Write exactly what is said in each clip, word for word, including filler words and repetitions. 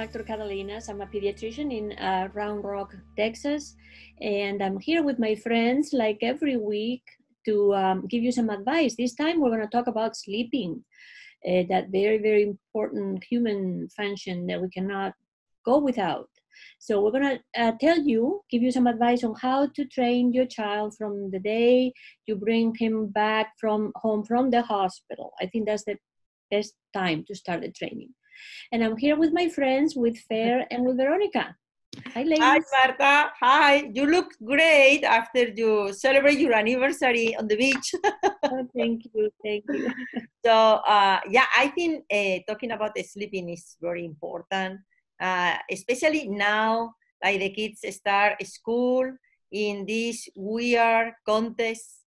Doctor Catalina. I'm a pediatrician in uh, Round Rock, Texas, and I'm here with my friends like every week to um, give you some advice. This time we're going to talk about sleeping, uh, that very, very important human function that we cannot go without. So we're going to uh, tell you, give you some advice on how to train your child from the day you bring him back from home from the hospital. I think that's the best time to start the training. And I'm here with my friends, with Fer and with Veronica. Hi, ladies. Hi, Marta. Hi. You look great after you celebrate your anniversary on the beach. Oh, thank you. Thank you. So, uh, yeah, I think uh, talking about the sleeping is very important, uh, especially now, like the kids start school in this weird context,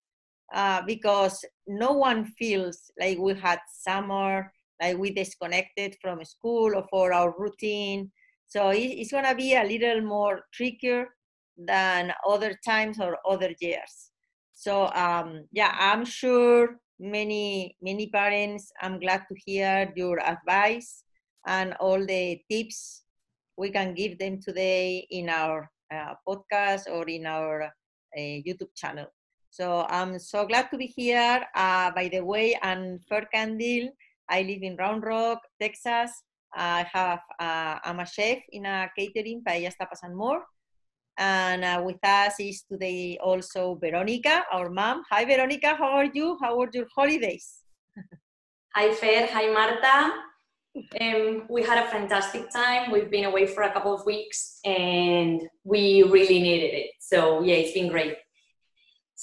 uh, because no one feels like we had summer, like we disconnected from school or for our routine. So it's gonna be a little more trickier than other times or other years. So um, yeah, I'm sure many, many parents, I'm glad to hear your advice and all the tips we can give them today in our uh, podcast or in our uh, YouTube channel. So I'm so glad to be here. Uh, by the way, Ann Fercandil. I live in Round Rock, Texas. I have, uh, I'm a chef in a catering by Yastapas and More. And uh, with us is today also Veronica, our mom. Hi, Veronica, how are you? How were your holidays? Hi, Fer. Hi, Marta. Um, we had a fantastic time. We've been away for a couple of weeks and we really needed it. So yeah, it's been great.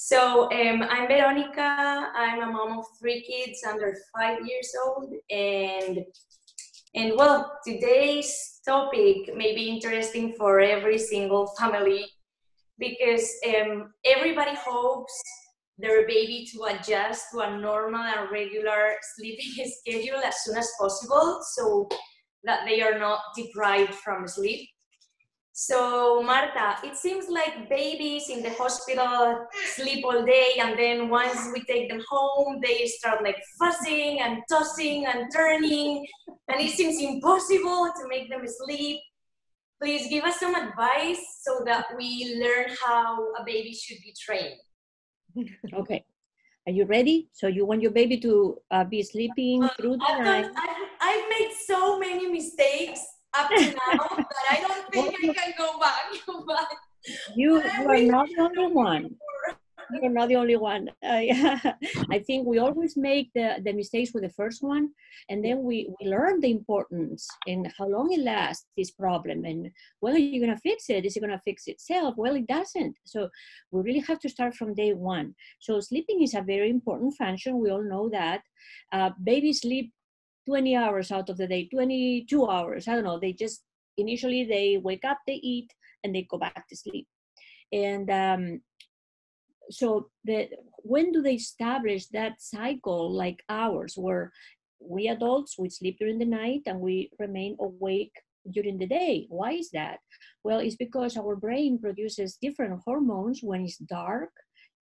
So um, I'm Veronica, I'm a mom of three kids under five years old, and, and well, today's topic may be interesting for every single family because um, everybody hopes their baby to adjust to a normal and regular sleeping schedule as soon as possible so that they are not deprived from sleep. So, Marta, it seems like babies in the hospital sleep all day, and then once we take them home, they start like fussing and tossing and turning, and it seems impossible to make them sleep. Please give us some advice so that we learn how a baby should be trained. Okay. Are you ready? So you want your baby to uh, be sleeping um, through the I've night? Done, I've, I've made so many mistakes up to now, but I don't think I can go back. But you, you are not the only one. You're not the only one. I, I think we always make the, the mistakes with the first one, and then we, we learn the importance and how long it lasts, this problem, and when are you going to fix it? Is it going to fix itself? Well, it doesn't. So we really have to start from day one. So sleeping is a very important function. We all know that. Uh, babies sleep twenty hours out of the day, twenty-two hours, I don't know. They just, initially they wake up, they eat, and they go back to sleep. And um, so the, when do they establish that cycle like ours where we adults, we sleep during the night and we remain awake during the day? Why is that? Well, it's because our brain produces different hormones when it's dark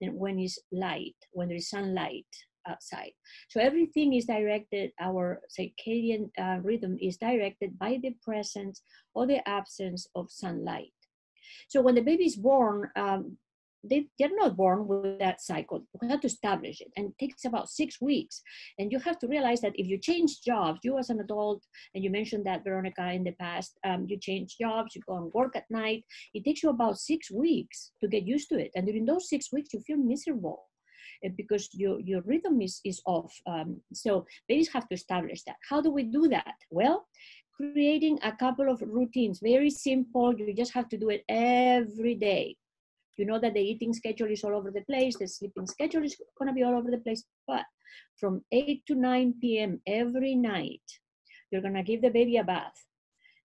and when it's light, when there is sunlight outside. So everything is directed, our circadian uh, rhythm is directed by the presence or the absence of sunlight. So when the baby is born, um, they, they're not born with that cycle. We have to establish it, and it takes about six weeks. And you have to realize that if you change jobs, you as an adult, and you mentioned that, Veronica, in the past, um, you change jobs, you go and work at night, it takes you about six weeks to get used to it. And during those six weeks, you feel miserable, because your, your rhythm is, is off. Um, so babies have to establish that. How do we do that? Well, creating a couple of routines, very simple. You just have to do it every day. You know that the eating schedule is all over the place. The sleeping schedule is going to be all over the place. But from eight to nine p m every night, you're going to give the baby a bath.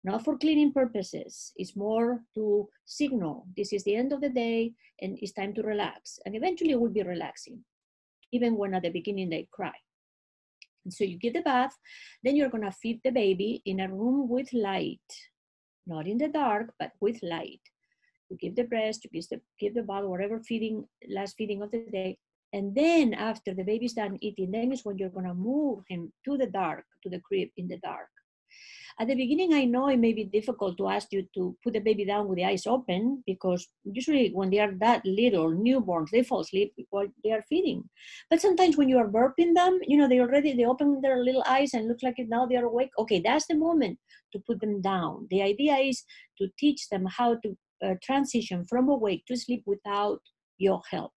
Not for cleaning purposes, it's more to signal this is the end of the day and it's time to relax. And eventually it will be relaxing, even when at the beginning they cry. And so you give the bath, then you're gonna feed the baby in a room with light, not in the dark, but with light. You give the breast, you give the, give the bottle, whatever feeding, last feeding of the day. And then after the baby's done eating, then is when you're gonna move him to the dark, to the crib in the dark. At the beginning, I know it may be difficult to ask you to put the baby down with the eyes open, because usually when they are that little, newborns, they fall asleep while they are feeding. But sometimes when you are burping them, you know, they already, they open their little eyes and looks like it now they are awake. Okay, that's the moment to put them down. The idea is to teach them how to uh, transition from awake to sleep without your help.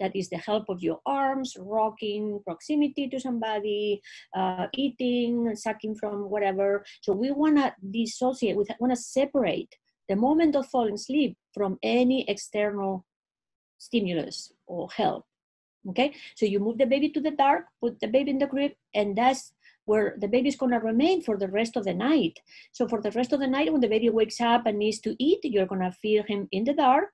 That is the help of your arms, rocking, proximity to somebody, uh, eating, sucking from whatever. So we want to dissociate, we want to separate the moment of falling asleep from any external stimulus or help, okay? So you move the baby to the dark, put the baby in the crib, and that's where the baby's gonna remain for the rest of the night. So for the rest of the night, when the baby wakes up and needs to eat, you're gonna feed him in the dark,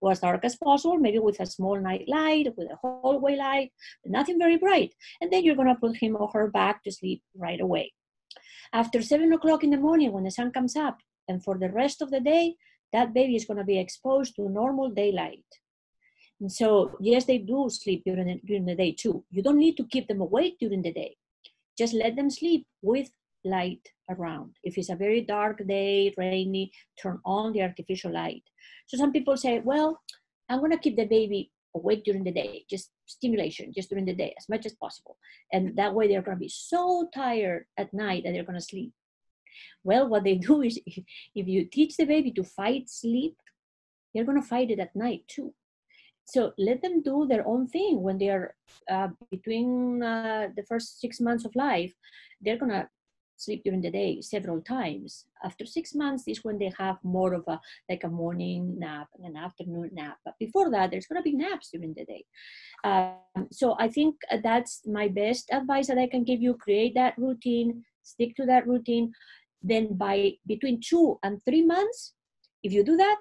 or as dark as possible, maybe with a small night light, with a hallway light, nothing very bright. And then you're gonna put him or her back to sleep right away. After seven o'clock in the morning, when the sun comes up, and for the rest of the day, that baby is gonna be exposed to normal daylight. And so, yes, they do sleep during the, during the day too. You don't need to keep them awake during the day. Just let them sleep with light around. If it's a very dark day, rainy, turn on the artificial light. So some people say, well, I'm going to keep the baby awake during the day, just stimulation, just during the day, as much as possible. And that way they're going to be so tired at night that they're going to sleep. Well, what they do is if you teach the baby to fight sleep, they're going to fight it at night too. So let them do their own thing when they're uh, between uh, the first six months of life. They're going to sleep during the day several times. After six months is when they have more of a, like a morning nap and an afternoon nap. But before that, there's gonna be naps during the day. Um, so I think that's my best advice that I can give you. Create that routine, stick to that routine. Then by between two and three months, if you do that,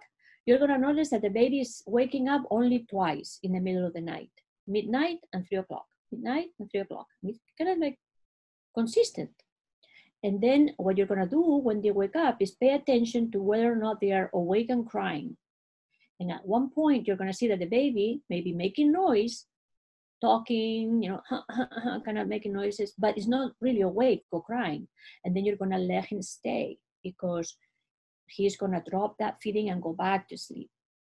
you're gonna notice that the baby is waking up only twice in the middle of the night, midnight and three o'clock, midnight and three o'clock. It's kind of like consistent. And then what you're gonna do when they wake up is pay attention to whether or not they are awake and crying. And at one point, you're gonna see that the baby may be making noise, talking, you know, kind of making noises, but it's not really awake or crying. And then you're gonna let him stay because he's gonna drop that feeding and go back to sleep.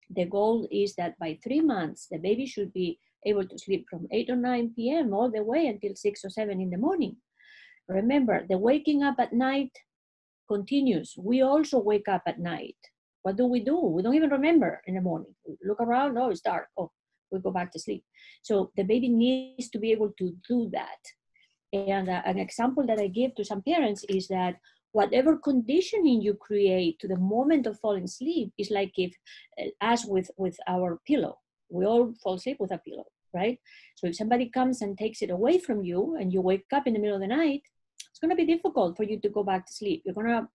The goal is that by three months, the baby should be able to sleep from eight or nine p m all the way until six or seven in the morning. Remember, the waking up at night continues. We also wake up at night. What do we do? We don't even remember in the morning. We look around, oh, it's dark. Oh, we go back to sleep. So the baby needs to be able to do that. And uh, an example that I give to some parents is that whatever conditioning you create to the moment of falling asleep is like if, uh, as with, with our pillow. We all fall asleep with a pillow, right? So if somebody comes and takes it away from you and you wake up in the middle of the night, it's going to be difficult for you to go back to sleep. You're going to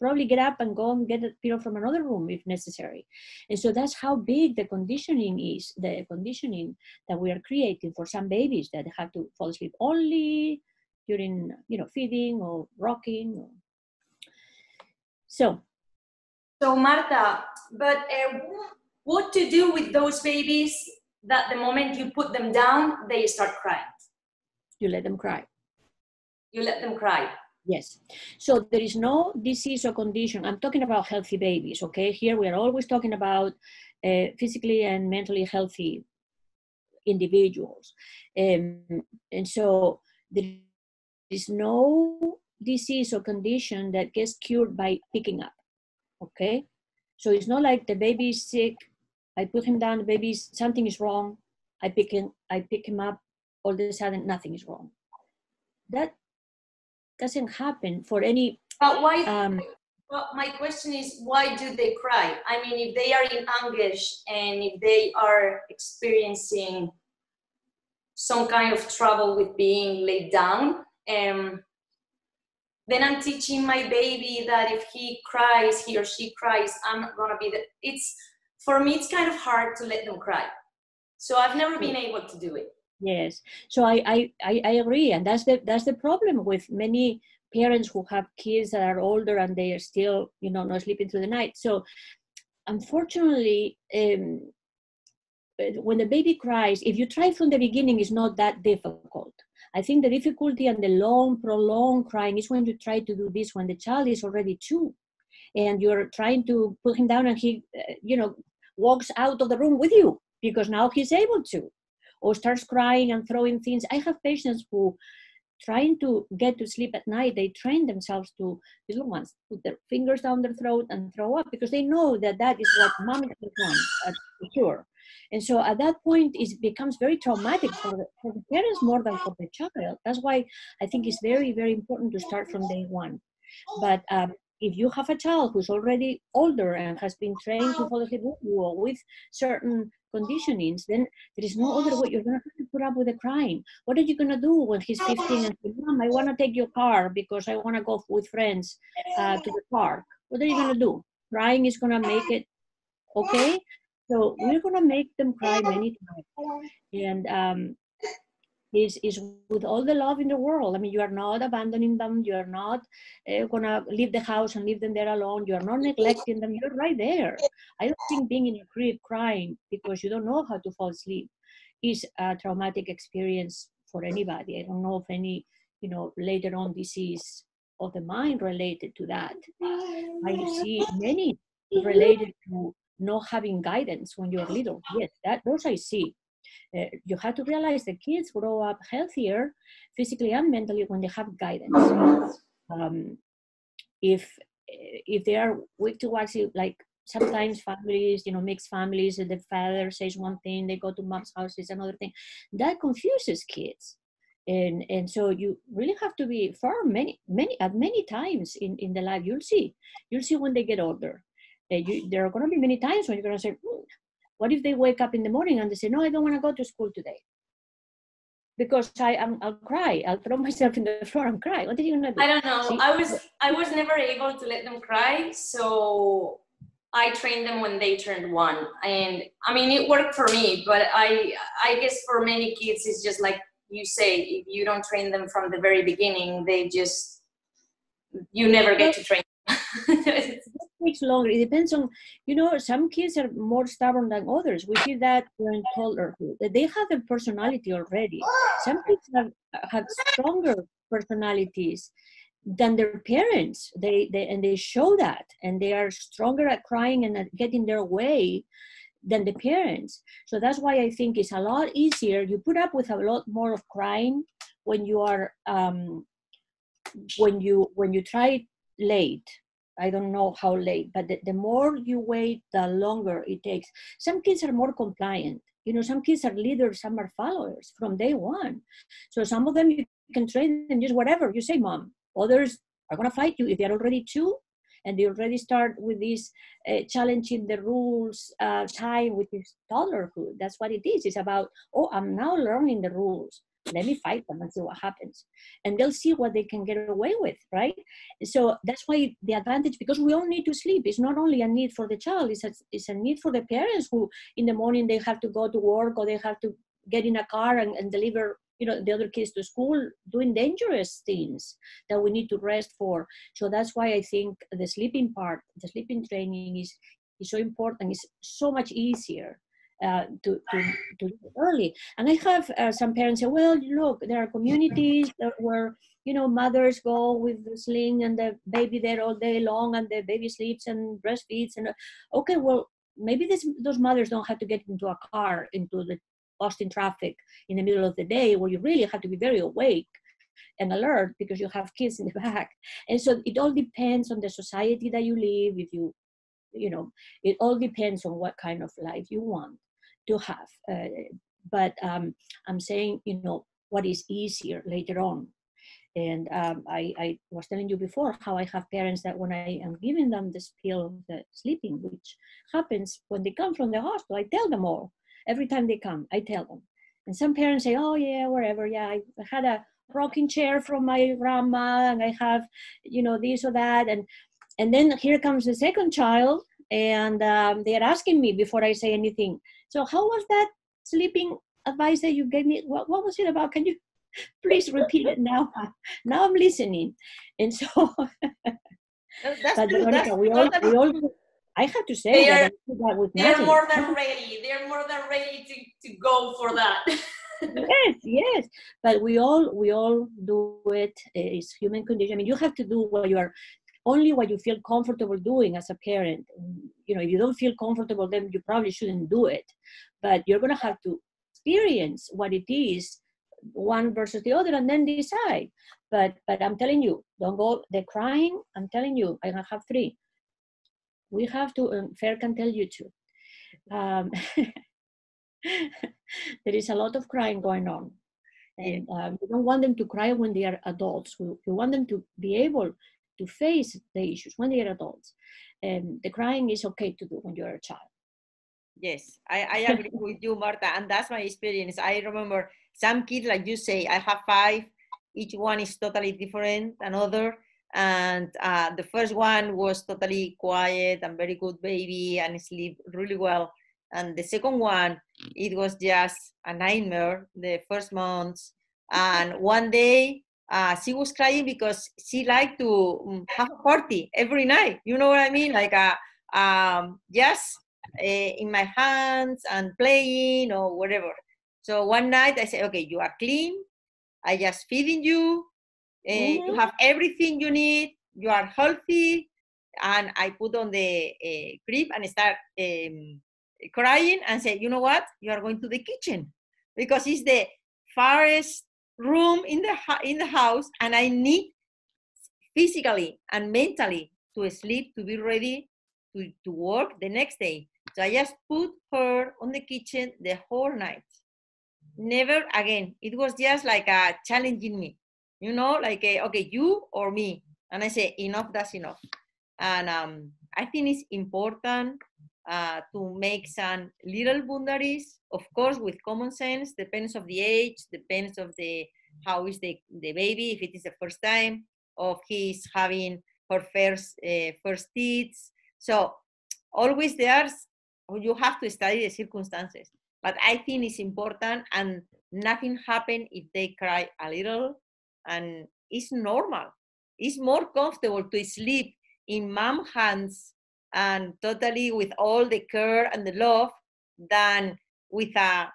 probably get up and go and get a pillow from another room if necessary. And so that's how big the conditioning is, the conditioning that we are creating for some babies that have to fall asleep only during, you know, feeding or rocking. Or... So. So Marta, but uh, what to do with those babies that the moment you put them down, they start crying? You let them cry. You let them cry. Yes. So there is no disease or condition. I'm talking about healthy babies, okay? Here we are always talking about uh, physically and mentally healthy individuals. Um, and so there is no disease or condition that gets cured by picking up, okay? So it's not like the baby is sick, I put him down, the baby, something is wrong, I pick him, I pick him up, all of a sudden nothing is wrong. That doesn't happen for any... But why, um, well, my question is, why do they cry? I mean, if they are in anguish and if they are experiencing some kind of trouble with being laid down, um, then I'm teaching my baby that if he cries, he or she cries, I'm not gonna be the... It's, for me, it's kind of hard to let them cry. So I've never been able to do it. Yes, so I, I, I agree. And that's the, that's the problem with many parents who have kids that are older and they are still, you know, not sleeping through the night. So unfortunately, um, when the baby cries, if you try from the beginning, it's not that difficult. I think the difficulty and the long, prolonged crying is when you try to do this when the child is already two, and you're trying to put him down, and he, uh, you know, walks out of the room with you because now he's able to, or starts crying and throwing things. I have patients who, trying to get to sleep at night, they train themselves to, these little ones, put their fingers down their throat and throw up, because they know that that is what mom is going to cure. And so at that point, it becomes very traumatic for the, for the parents more than for the child. That's why I think it's very, very important to start from day one. But um, if you have a child who's already older and has been trained to fall asleep with you or with certain conditionings, then there is no other way. You're going to have to put up with the crying. What are you going to do when he's fifteen and say, Mom, I want to take your car because I want to go with friends uh, to the park? What are you going to do? Crying is going to make it okay? So we're going to make them cry many times. And um, this is with all the love in the world. I mean, you are not abandoning them. You are not uh, going to leave the house and leave them there alone. You are not neglecting them. You're right there. I don't think being in a crib crying because you don't know how to fall asleep is a traumatic experience for anybody. I don't know of any, you know, later on disease of the mind related to that. I see many related to not having guidance when you're little. Yes, that, those I see. Uh, you have to realize the kids grow up healthier physically and mentally when they have guidance. Um, if if they are weak to what, like sometimes families, you know, mixed families, the father says one thing, they go to mom's house, it's another thing. That confuses kids. And and so you really have to be firm many, many, at many times in, in the life. You'll see. You'll see when they get older. Uh, you, there are going to be many times when you're going to say, mm, what if they wake up in the morning and they say, no, I don't want to go to school today because I, I'm, I'll cry. I'll throw myself in the floor and cry. What are you going to do? I don't know. See? I was I was never able to let them cry. So I trained them when they turned one. And I mean, it worked for me, but I, I guess for many kids, it's just like you say, if you don't train them from the very beginning, they just, you never get to train them. Takes longer. It depends on, you know, some kids are more stubborn than others. We see that during toddlerhood, that they have a personality already. Some kids have, have stronger personalities than their parents. They, they and they show that, and they are stronger at crying and at getting their way than the parents. So that's why I think it's a lot easier. You put up with a lot more of crying when you are um, when you when you try late. I don't know how late, but the, the more you wait, the longer it takes. Some kids are more compliant. You know, some kids are leaders, some are followers from day one. So some of them, you can train them just whatever you say, Mom. Others are going to fight you if they're already two, and they already start with this uh, challenging the rules uh, time with this toddlerhood. That's what it is. It's about, oh, I'm now learning the rules. Let me fight them and see what happens. And they'll see what they can get away with, right? So that's why the advantage, because we all need to sleep. It's not only a need for the child, it's a, it's a need for the parents who in the morning they have to go to work or they have to get in a car and, and deliver, you know, the other kids to school, doing dangerous things that we need to rest for. So that's why I think the sleeping part, the sleeping training is, is so important. It's so much easier. Uh, to, to, to early. And I have uh, some parents say, well, look, there are communities that where, you know, mothers go with the sling and the baby there all day long and the baby sleeps and breastfeeds. And okay, well, maybe this, those mothers don't have to get into a car, into the Austin traffic in the middle of the day where you really have to be very awake and alert because you have kids in the back. And so it all depends on the society that you live. If you, you know, it all depends on what kind of life you want to have, uh, but um, I'm saying, you know, what is easier later on. And um, I, I was telling you before how I have parents that when I am giving them this pill, the sleeping, which happens when they come from the hospital, I tell them all, every time they come, I tell them. And some parents say, oh yeah, wherever, yeah, I had a rocking chair from my grandma and I have, you know, this or that. And, and then here comes the second child and um, they are asking me before I say anything, so how was that sleeping advice that you gave me? What, what was it about? Can you please repeat it now? Now I'm listening. And so, that's but true. Veronica, that's we all, we all, I have to say they are, that I do that with they're more than ready. They're more than ready to, to go for that. Yes, yes. But we all we all do it. It's human condition. I mean, you have to do what you are, only what you feel comfortable doing as a parent. You know, if you don't feel comfortable, then you probably shouldn't do it. But you're going to have to experience what it is, one versus the other, and then decide. But but I'm telling you, don't go, they're crying. I'm telling you, I have three. We have to, um, Fer can tell you too. Um, there is a lot of crying going on. And um, we don't want them to cry when they are adults. We, we want them to be able to face the issues when they are adults. And the crying is okay to do when you're a child. Yes, I, I agree with you, Marta. And that's my experience. I remember some kids, like you say, I have five. Each one is totally different than another. And uh, the first one was totally quiet and very good baby and sleep really well. And the second one, it was just a nightmare the first months. And one day uh, she was crying because she liked to have a party every night. You know what I mean? Like a, um, just uh, in my hands and playing or whatever. So one night I said, okay, you are clean. I just feeding you. Uh, mm-hmm. You have everything you need, you are healthy, and I put on the uh, crib and start um, crying and say, you know what, you are going to the kitchen, because it's the farthest room in the, in the house, and I need physically and mentally to sleep, to be ready to, to work the next day. So I just put her on the kitchen the whole night. Never again. It was just like uh, challenging me. You know, like, okay, you or me. And I say, enough, that's enough. And um, I think it's important uh, to make some little boundaries, of course, with common sense, depends of the age, depends of the how is the, the baby, if it is the first time, or he is having her first, uh, first teeth. So always there, you have to study the circumstances. But I think it's important, and nothing happens if they cry a little. And it's normal. It's more comfortable to sleep in mom hands and totally with all the care and the love than with a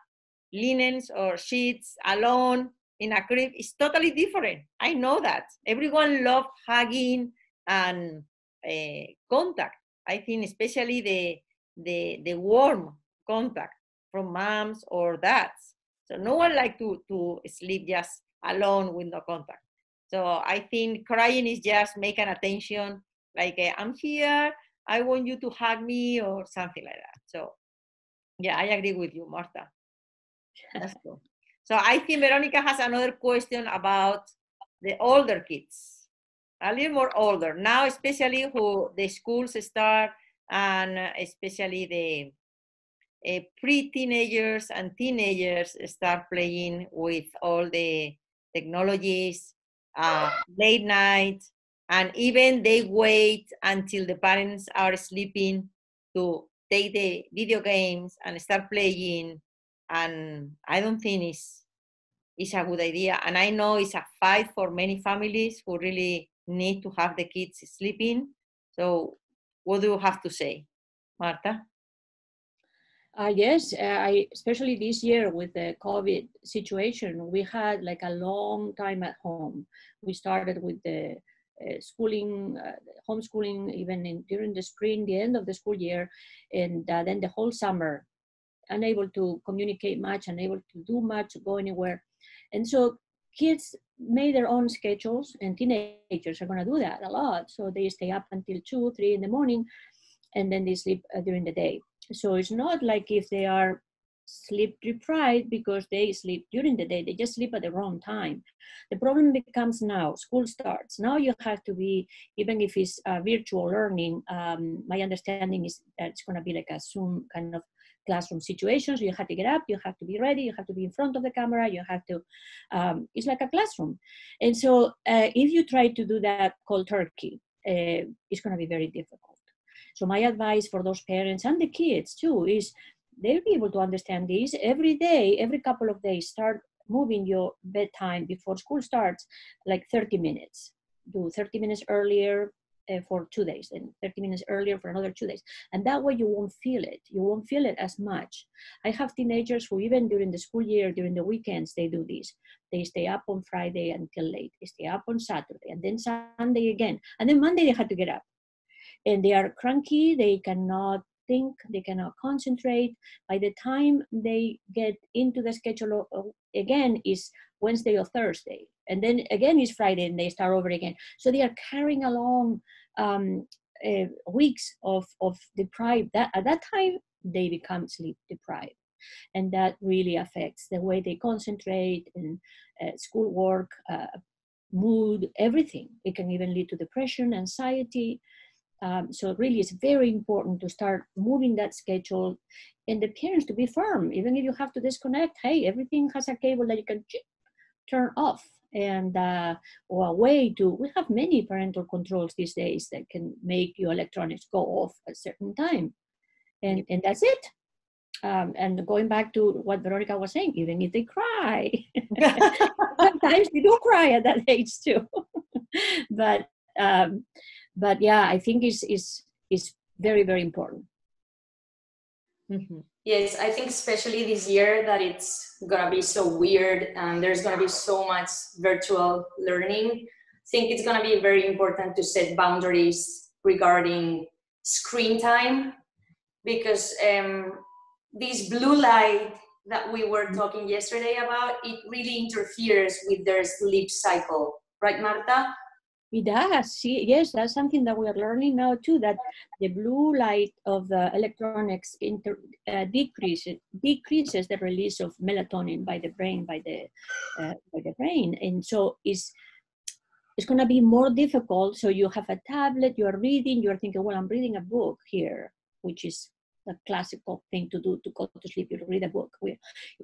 linens or sheets alone in a crib. It's totally different. I know that. Everyone loves hugging and uh, contact. I think especially the, the, the warm contact from moms or dads. So no one likes to, to sleep just alone with no contact. So I think crying is just make an attention, like uh, I'm here, I want you to hug me or something like that. So yeah, I agree with you, Marta. That's cool. So I think Veronica has another question about the older kids, a little more older now, especially who the schools start, and especially the uh, pre-teenagers and teenagers start playing with all the technologies, uh, late night, and even they wait until the parents are sleeping to take the video games and start playing. And I don't think it's, it's a good idea. And I know it's a fight for many families who really need to have the kids sleeping. So what do you have to say, Marta? Uh, yes, uh, I, especially this year with the COVID situation, we had like a long time at home. We started with the uh, schooling, uh, homeschooling, even in, during the spring, the end of the school year, and uh, then the whole summer, unable to communicate much, unable to do much, go anywhere. And so kids made their own schedules, and teenagers are going to do that a lot. So they stay up until two, three in the morning, and then they sleep uh, during the day. So it's not like if they are sleep deprived because they sleep during the day, they just sleep at the wrong time. The problem becomes now, school starts. Now you have to be, even if it's uh, virtual learning, um, my understanding is that it's gonna be like a Zoom kind of classroom situation. So you have to get up, you have to be ready, you have to be in front of the camera, you have to, um, it's like a classroom. And so uh, if you try to do that cold turkey, uh, it's gonna be very difficult. So my advice for those parents and the kids too is they'll be able to understand this every day, every couple of days, start moving your bedtime before school starts, like thirty minutes. Do thirty minutes earlier, uh, for two days and thirty minutes earlier for another two days. And that way you won't feel it. You won't feel it as much. I have teenagers who even during the school year, during the weekends, they do this. They stay up on Friday until late. They stay up on Saturday and then Sunday again. And then Monday they had to get up. And they are cranky. They cannot think. They cannot concentrate. By the time they get into the schedule again is Wednesday or Thursday. And then again is Friday and they start over again. So they are carrying along um, uh, weeks of, of deprived. That, at that time, they become sleep deprived. And that really affects the way they concentrate and uh, schoolwork, uh, mood, everything. It can even lead to depression, anxiety. Um, so it really is very important to start moving that schedule and the parents to be firm. Even if you have to disconnect, hey, everything has a cable that you can turn off and uh, or a way to, we have many parental controls these days that can make your electronics go off at a certain time. And, and that's it. Um, and going back to what Veronica was saying, even if they cry, sometimes they do cry at that age too. but um, but yeah, I think it's is is very very important. Mm-hmm. Yes, I think especially this year that it's gonna be so weird and there's gonna be so much virtual learning. I think it's gonna be very important to set boundaries regarding screen time because. Um, This blue light that we were talking yesterday about, it really interferes with their sleep cycle. Right, Marta? It does. See, yes, that's something that we are learning now too, that the blue light of the electronics inter, uh, decreases, decreases the release of melatonin by the brain, by the, uh, by the brain. And so it's, it's going to be more difficult. So you have a tablet, you're reading, you're thinking, well, I'm reading a book here, which is a classical thing to do to go to sleep. You read a book. You're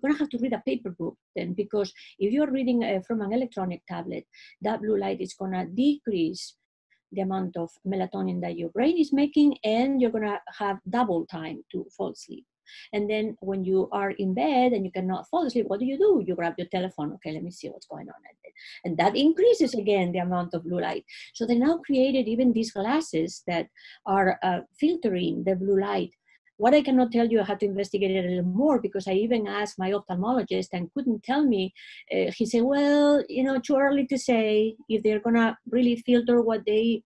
going to have to read a paper book then, because if you're reading uh, from an electronic tablet, that blue light is going to decrease the amount of melatonin that your brain is making, and you're going to have double time to fall asleep. And then when you are in bed and you cannot fall asleep, what do you do? You grab your telephone. Okay, let me see what's going on. And that increases again the amount of blue light. So they now created even these glasses that are uh, filtering the blue light. What I cannot tell you, I had to investigate it a little more because I even asked my ophthalmologist and couldn't tell me. Uh, he said, well, you know, too early to say if they're going to really filter what they,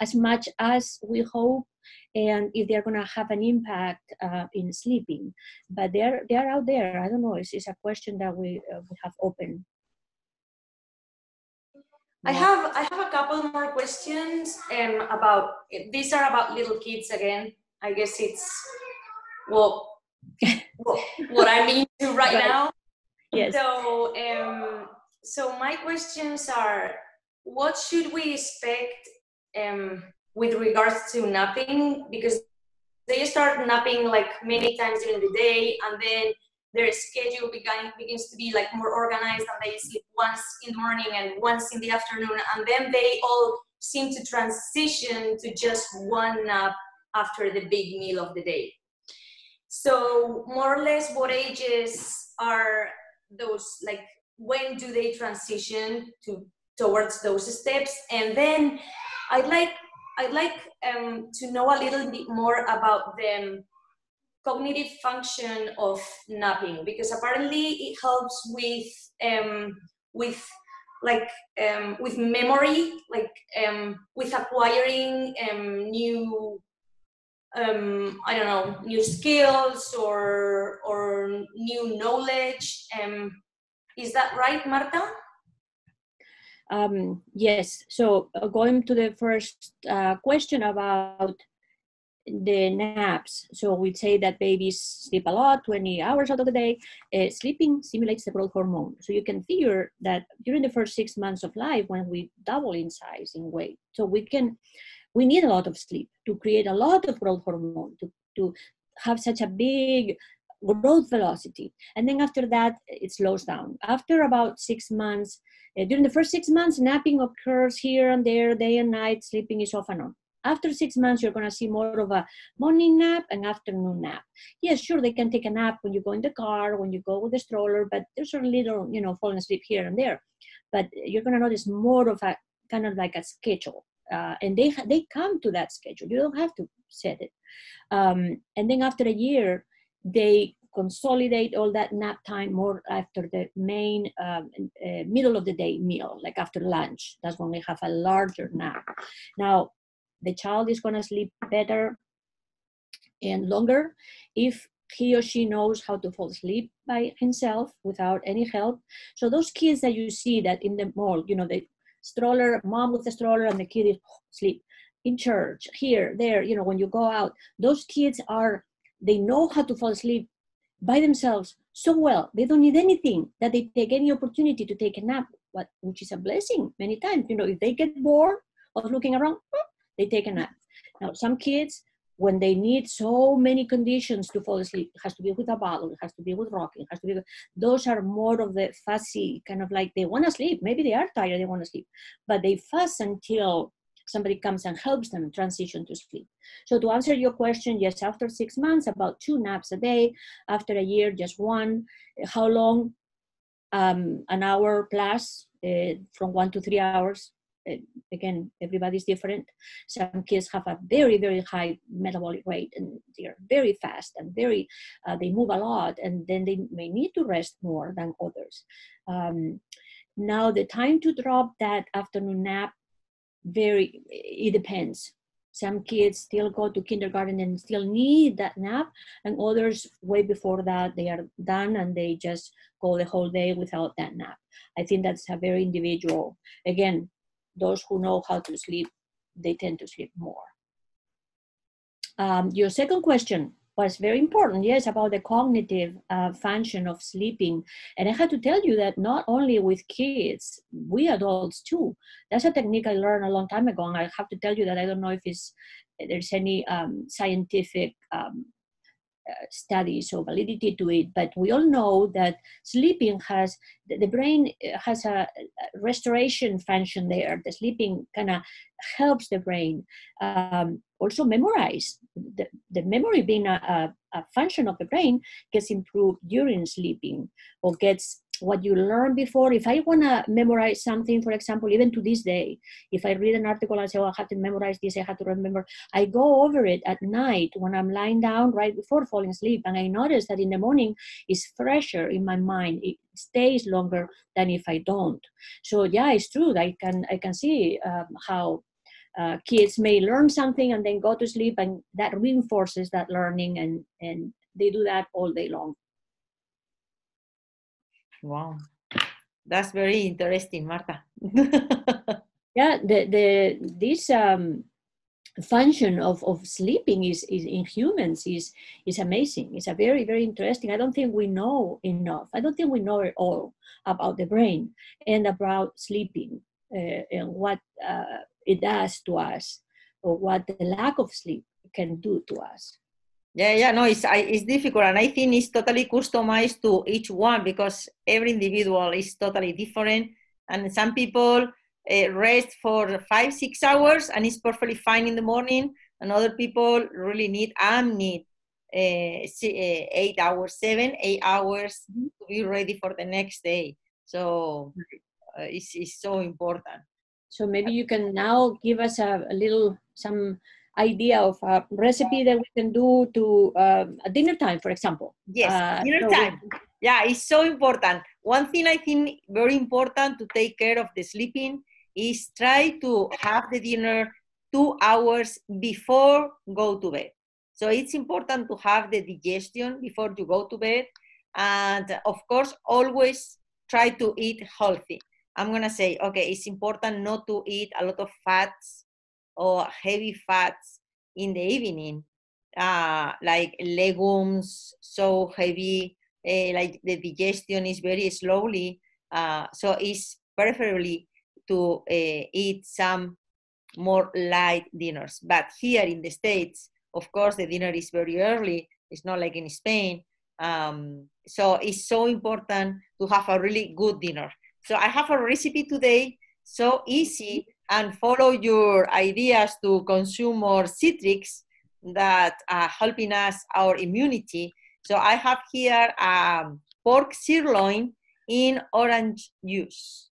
as much as we hope, and if they're going to have an impact uh, in sleeping. But they're, they're out there. I don't know. It's, it's a question that we, uh, we have open. I have, I have a couple more questions um, about, these are about little kids again. I guess it's well, well what I'm into right, right now. Yes. So, um, so my questions are: what should we expect um, with regards to napping? Because they start napping like many times during the day, and then their schedule begin, begins to be like more organized, and they sleep once in the morning and once in the afternoon, and then they all seem to transition to just one nap after the big meal of the day. So more or less, what ages are those, like when do they transition to towards those steps? And then I'd like, I'd like um, to know a little bit more about the cognitive function of napping, because apparently it helps with, um, with like um, with memory, like um, with acquiring um, new Um, I don't know, new skills or or new knowledge. Um, is that right, Marta? Um, yes. So uh, going to the first uh, question about the naps. So we say that babies sleep a lot, twenty hours out of the day. Uh, sleeping stimulates the growth hormone. So you can figure that during the first six months of life, when we double in size in weight, so we can. We need a lot of sleep to create a lot of growth hormone, to, to have such a big growth velocity. And then after that, it slows down. After about six months, uh, during the first six months, napping occurs here and there, day and night, sleeping is off and on. After six months, you're going to see more of a morning nap and afternoon nap. Yes, sure, they can take a nap when you go in the car, when you go with the stroller, but there's a little, you know, falling asleep here and there. But you're going to notice more of a kind of like a schedule. Uh, and they, they come to that schedule. You don't have to set it. Um, and then after a year, they consolidate all that nap time more after the main um, uh, middle of the day meal, like after lunch. That's when we have a larger nap. Now, the child is going to sleep better and longer if he or she knows how to fall asleep by himself without any help. So those kids that you see that in the mall, you know, the stroller, mom with the stroller and the kid is asleep. In church, here, there, you know, when you go out, those kids are, they know how to fall asleep by themselves so well. They don't need anything, that they take any opportunity to take a nap, what, which is a blessing many times. You know, if they get bored of looking around, they take a nap. Now, some kids, when they need so many conditions to fall asleep, it has to be with a bottle, it has to be with rocking, it has to be with, those are more of the fussy, kind of like they want to sleep. Maybe they are tired, they want to sleep, but they fuss until somebody comes and helps them transition to sleep. So to answer your question, yes, after six months, about two naps a day. After a year, just one. How long? Um, an hour plus, uh, from one to three hours. Again, everybody's different. Some kids have a very, very high metabolic rate and they're very fast and very, uh, they move a lot, and then they may need to rest more than others. Um, now the time to drop that afternoon nap, very, it depends. Some kids still go to kindergarten and still need that nap, and others way before that they are done and they just go the whole day without that nap. I think that's a very individual. Again, those who know how to sleep, they tend to sleep more. Um, your second question was very important, yes, about the cognitive uh, function of sleeping. And I had to tell you that not only with kids, we adults too. That's a technique I learned a long time ago, and I have to tell you that I don't know if it's, there's any um, scientific um, uh, studies or validity to it, but we all know that sleeping has, the brain has a restoration function there. The sleeping kind of helps the brain. Um, also memorize. The, the memory being a, a, a function of the brain gets improved during sleeping, or gets what you learned before. If I want to memorize something, for example, even to this day, if I read an article and say, oh, I have to memorize this, I have to remember, I go over it at night when I'm lying down right before falling asleep, and I notice that in the morning it's fresher in my mind. It stays longer than if I don't. So yeah, it's true. I can, I can see um, how Uh, kids may learn something and then go to sleep, and that reinforces that learning, and, and they do that all day long. Wow. That's very interesting, Marta. Yeah, the, the, this um, function of, of sleeping is, is in humans is, is amazing. It's a very, very interesting. I don't think we know enough. I don't think we know it all about the brain and about sleeping uh, and what uh, it does to us, or what the lack of sleep can do to us. Yeah, yeah, no, it's, it's difficult. And I think it's totally customized to each one, because every individual is totally different. And some people uh, rest for five, six hours and it's perfectly fine in the morning. And other people really need, I need uh, eight hours, seven, eight hours mm-hmm. to be ready for the next day. So uh, it's, it's so important. So maybe you can now give us a, a little, some idea of a recipe that we can do to um, a dinner time, for example. Yes, uh, dinner so time. We... Yeah, it's so important. One thing I think very important to take care of the sleeping is try to have the dinner two hours before go to bed. So it's important to have the digestion before you go to bed. And of course, always try to eat healthy. I'm going to say, okay, it's important not to eat a lot of fats or heavy fats in the evening, uh, like legumes, so heavy, uh, like the digestion is very slowly. Uh, so it's preferably to uh, eat some more light dinners. But here in the States, of course, the dinner is very early. It's not like in Spain. Um, so it's so important to have a really good dinner. So I have a recipe today, so easy, and follow your ideas to consume more citrics that are helping us our immunity. So I have here um, pork sirloin in orange juice.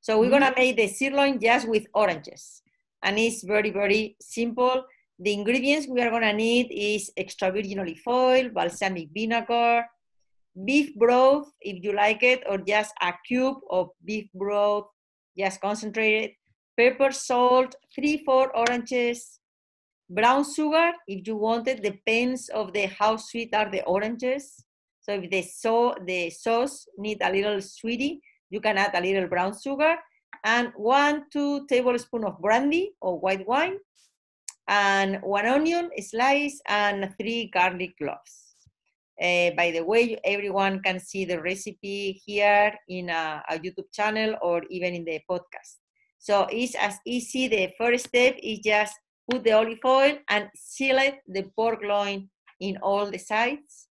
So we're mm-hmm. gonna make the sirloin just with oranges. and it's very, very simple. The ingredients we are gonna need is extra virgin olive oil, balsamic vinegar, beef broth, if you like it, or just a cube of beef broth, just concentrated, pepper, salt, three, four oranges, brown sugar, if you want it, depends of the how sweet are the oranges. So if the, so the sauce need a little sweetie, you can add a little brown sugar, and one, two tablespoons of brandy or white wine, and one onion slice, and three garlic cloves. Uh, by the way, everyone can see the recipe here in a, a YouTube channel or even in the podcast. So it's as easy. The first step is just put the olive oil and sealet the pork loin in all the sides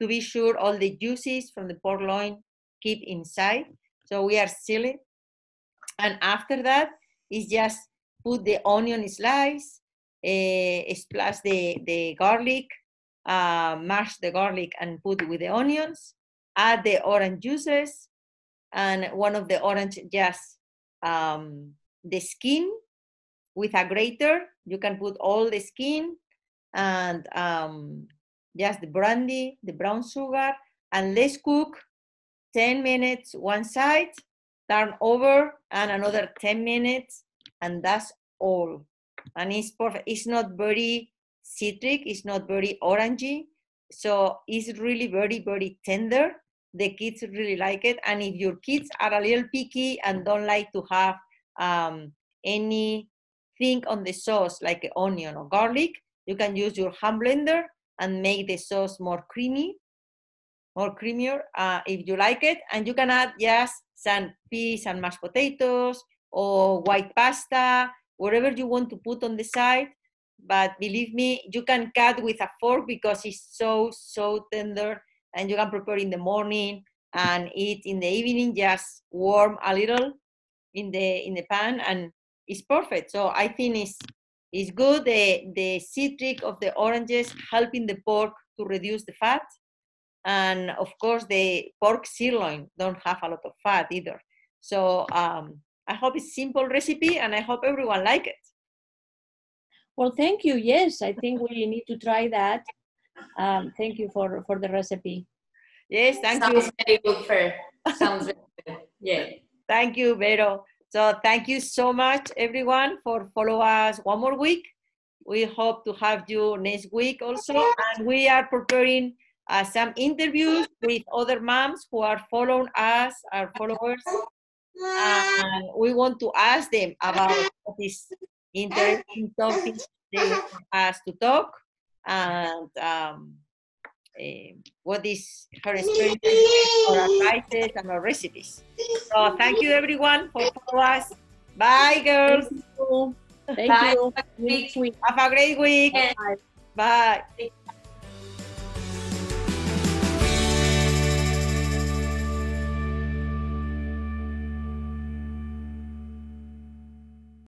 to be sure all the juices from the pork loin keep inside. So we are sealing. And after that, is just put the onion slice, uh, splash the, the garlic, uh, mash the garlic and put it with the onions, add the orange juices, and one of the orange just um, the skin with a grater. You can put all the skin and um, just the brandy, the brown sugar, and let's cook ten minutes one side, turn over, and another ten minutes, and that's all. And it's perfect. It's not very citric, it's not very orangey, so it's really very, very tender. The kids really like it, and if your kids are a little picky and don't like to have um, anything on the sauce, like onion or garlic, you can use your hand blender and make the sauce more creamy, more creamier uh, if you like it. And you can add just some peas and mashed potatoes or white pasta, whatever you want to put on the side. But believe me, you can cut with a fork because it's so, so tender, and you can prepare in the morning and eat in the evening, just warm a little in the in the pan, and it's perfect. So I think it's It's good, the, the citric of the oranges helping the pork to reduce the fat. And of course, the pork sirloin don't have a lot of fat either. So um, I hope it's a simple recipe, and I hope everyone like it. Well, thank you. Yes, I think we need to try that. Um, thank you for, for the recipe. Yes, thank Sounds you. Sounds very good, Fer. Sounds very good. Yeah. Thank you, Vero. So thank you so much, everyone, for follow us one more week. We hope to have you next week also. And we are preparing uh, some interviews with other moms who are following us, our followers. And we want to ask them about this interesting topic they want us to talk, and um, Uh, what is her experience, our advices, and our recipes. So thank you, everyone, for following us. Bye, girls. Thank you. Thank Bye. you. Have a great week. Have a great week. Bye. Bye.